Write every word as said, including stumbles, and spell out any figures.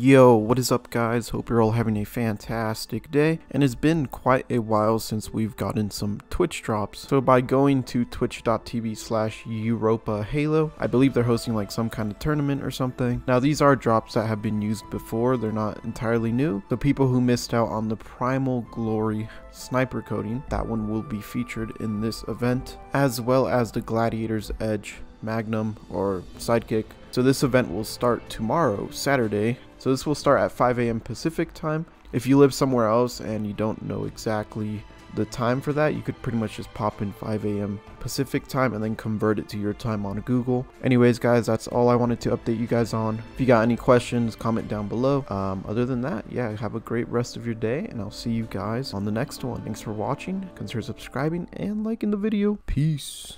Yo, what is up guys? Hope you're all having a fantastic day, and it's been quite a while since we've gotten some Twitch drops. So by going to twitch dot t v slash EuropaHalo, I believe they're hosting like some kind of tournament or something. Now these are drops that have been used before, they're not entirely new. So people who missed out on the Primal Glory Sniper Coating, that one will be featured in this event, as well as the Gladiator's Edge Magnum or Sidekick. So this event will start tomorrow, Saturday. So this will start at five A M Pacific time. If you live somewhere else and you don't know exactly the time for that, you could pretty much just pop in five A M Pacific time and then convert it to your time on Google. Anyways guys, that's all I wanted to update you guys on. If you got any questions, comment down below. Um, other than that, yeah, have a great rest of your day, and I'll see you guys on the next one. Thanks for watching, consider subscribing and liking the video. Peace.